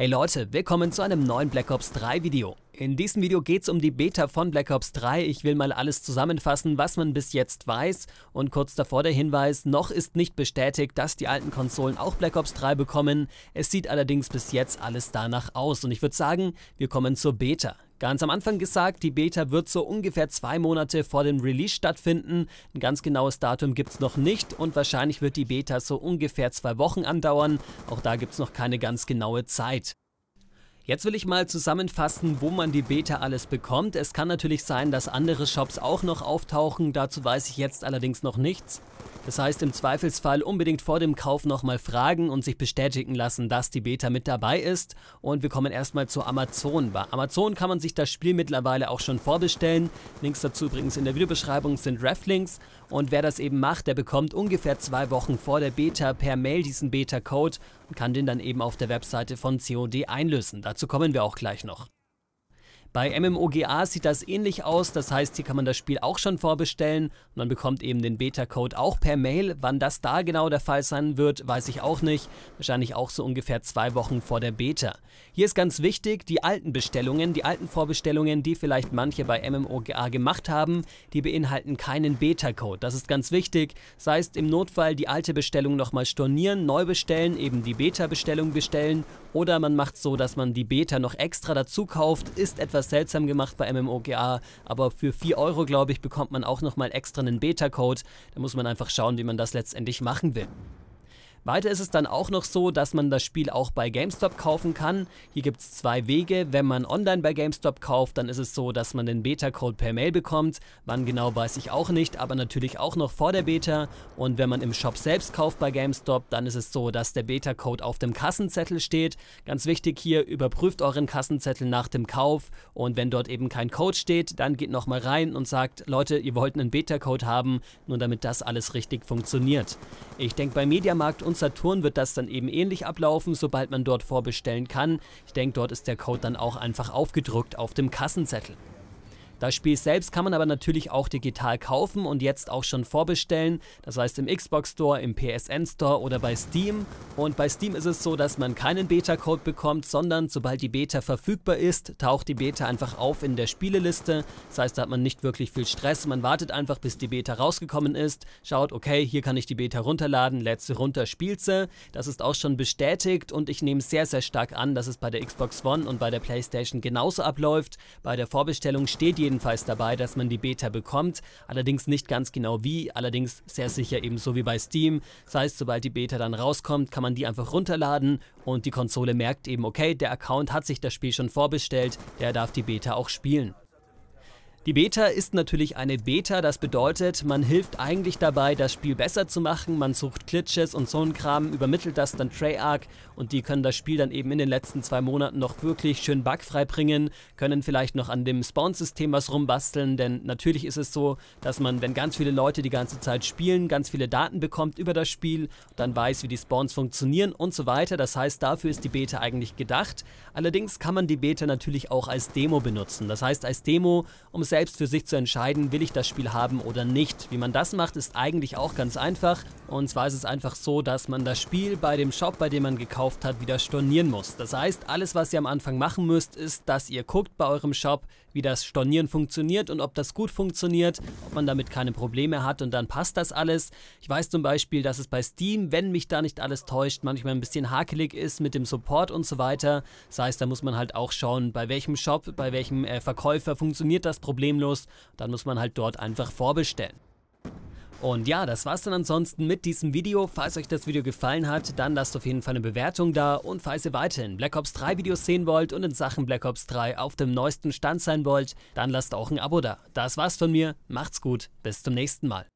Hey Leute, willkommen zu einem neuen Black Ops 3 Video. In diesem Video geht's um die Beta von Black Ops 3. Ich will mal alles zusammenfassen, was man bis jetzt weiß. Und kurz davor der Hinweis, noch ist nicht bestätigt, dass die alten Konsolen auch Black Ops 3 bekommen. Es sieht allerdings bis jetzt alles danach aus. Und ich würde sagen, wir kommen zur Beta. Ganz am Anfang gesagt, die Beta wird so ungefähr 2 Monate vor dem Release stattfinden. Ein ganz genaues Datum gibt es noch nicht und wahrscheinlich wird die Beta so ungefähr 2 Wochen andauern. Auch da gibt es noch keine ganz genaue Zeit. Jetzt will ich mal zusammenfassen, wo man die Beta alles bekommt. Es kann natürlich sein, dass andere Shops auch noch auftauchen, dazu weiß ich jetzt allerdings noch nichts. Das heißt, im Zweifelsfall unbedingt vor dem Kauf nochmal fragen und sich bestätigen lassen, dass die Beta mit dabei ist. Und wir kommen erstmal zu Amazon. Bei Amazon kann man sich das Spiel mittlerweile auch schon vorbestellen. Links dazu übrigens in der Videobeschreibung sind Reflinks. Und wer das eben macht, der bekommt ungefähr 2 Wochen vor der Beta per Mail diesen Beta-Code und kann den dann eben auf der Webseite von COD einlösen. Dazu kommen wir auch gleich noch. Bei MMOGA sieht das ähnlich aus, das heißt, hier kann man das Spiel auch schon vorbestellen und man bekommt eben den Beta-Code auch per Mail. Wann das da genau der Fall sein wird, weiß ich auch nicht. Wahrscheinlich auch so ungefähr 2 Wochen vor der Beta. Hier ist ganz wichtig, die alten Bestellungen, die alten Vorbestellungen, die vielleicht manche bei MMOGA gemacht haben, die beinhalten keinen Beta-Code. Das ist ganz wichtig. Das heißt, im Notfall die alte Bestellung nochmal stornieren, neu bestellen, eben die Beta-Bestellung bestellen oder man macht so, dass man die Beta noch extra dazu kauft, ist etwas seltsam gemacht bei MMOGA, aber für 4 €, glaube ich, bekommt man auch nochmal extra einen Beta-Code. Da muss man einfach schauen, wie man das letztendlich machen will. Weiter ist es dann auch noch so, dass man das Spiel auch bei GameStop kaufen kann. Hier gibt es 2 Wege. Wenn man online bei GameStop kauft, dann ist es so, dass man den Beta-Code per Mail bekommt. Wann genau, weiß ich auch nicht, aber natürlich auch noch vor der Beta. Und wenn man im Shop selbst kauft bei GameStop, dann ist es so, dass der Beta-Code auf dem Kassenzettel steht. Ganz wichtig hier, überprüft euren Kassenzettel nach dem Kauf. Und wenn dort eben kein Code steht, dann geht nochmal rein und sagt, Leute, ihr wollt einen Beta-Code haben, nur damit das alles richtig funktioniert. Ich denke, bei Mediamarkt und Saturn wird das dann eben ähnlich ablaufen, sobald man dort vorbestellen kann. Ich denke, dort ist der Code dann auch einfach aufgedruckt auf dem Kassenzettel. Das Spiel selbst kann man aber natürlich auch digital kaufen und jetzt auch schon vorbestellen. Das heißt im Xbox-Store, im PSN-Store oder bei Steam. Und bei Steam ist es so, dass man keinen Beta-Code bekommt, sondern sobald die Beta verfügbar ist, taucht die Beta einfach auf in der Spieleliste. Das heißt, da hat man nicht wirklich viel Stress. Man wartet einfach, bis die Beta rausgekommen ist, schaut, okay, hier kann ich die Beta runterladen, lädt sie runter, spielt sie. Das ist auch schon bestätigt und ich nehme sehr, sehr stark an, dass es bei der Xbox One und bei der PlayStation genauso abläuft. Bei der Vorbestellung steht jedenfalls dabei, dass man die Beta bekommt, allerdings nicht ganz genau wie, allerdings sehr sicher ebenso wie bei Steam. Das heißt, sobald die Beta dann rauskommt, kann man die einfach runterladen und die Konsole merkt eben, okay, der Account hat sich das Spiel schon vorbestellt, der darf die Beta auch spielen. Die Beta ist natürlich eine Beta, das bedeutet, man hilft eigentlich dabei, das Spiel besser zu machen, man sucht Glitches und so einen Kram, übermittelt das dann Treyarch und die können das Spiel dann eben in den letzten 2 Monaten noch wirklich schön bugfrei bringen, können vielleicht noch an dem Spawn-System was rumbasteln, denn natürlich ist es so, dass man, wenn ganz viele Leute die ganze Zeit spielen, ganz viele Daten bekommt über das Spiel, dann weiß, wie die Spawns funktionieren und so weiter, das heißt, dafür ist die Beta eigentlich gedacht. Allerdings kann man die Beta natürlich auch als Demo benutzen, das heißt als Demo, um selbst für sich zu entscheiden, will ich das Spiel haben oder nicht. Wie man das macht, ist eigentlich auch ganz einfach. Und zwar ist es einfach so, dass man das Spiel bei dem Shop, bei dem man gekauft hat, wieder stornieren muss. Das heißt, alles, was ihr am Anfang machen müsst, ist, dass ihr guckt bei eurem Shop, wie das Stornieren funktioniert und ob das gut funktioniert, ob man damit keine Probleme hat und dann passt das alles. Ich weiß zum Beispiel, dass es bei Steam, wenn mich da nicht alles täuscht, manchmal ein bisschen hakelig ist mit dem Support und so weiter. Das heißt, da muss man halt auch schauen, bei welchem Shop, bei welchem Verkäufer funktioniert das Problem. Dann muss man halt dort einfach vorbestellen. Und ja, das war's dann ansonsten mit diesem Video. Falls euch das Video gefallen hat, dann lasst auf jeden Fall eine Bewertung da. Und falls ihr weiterhin Black Ops 3 Videos sehen wollt und in Sachen Black Ops 3 auf dem neuesten Stand sein wollt, dann lasst auch ein Abo da. Das war's von mir, macht's gut, bis zum nächsten Mal.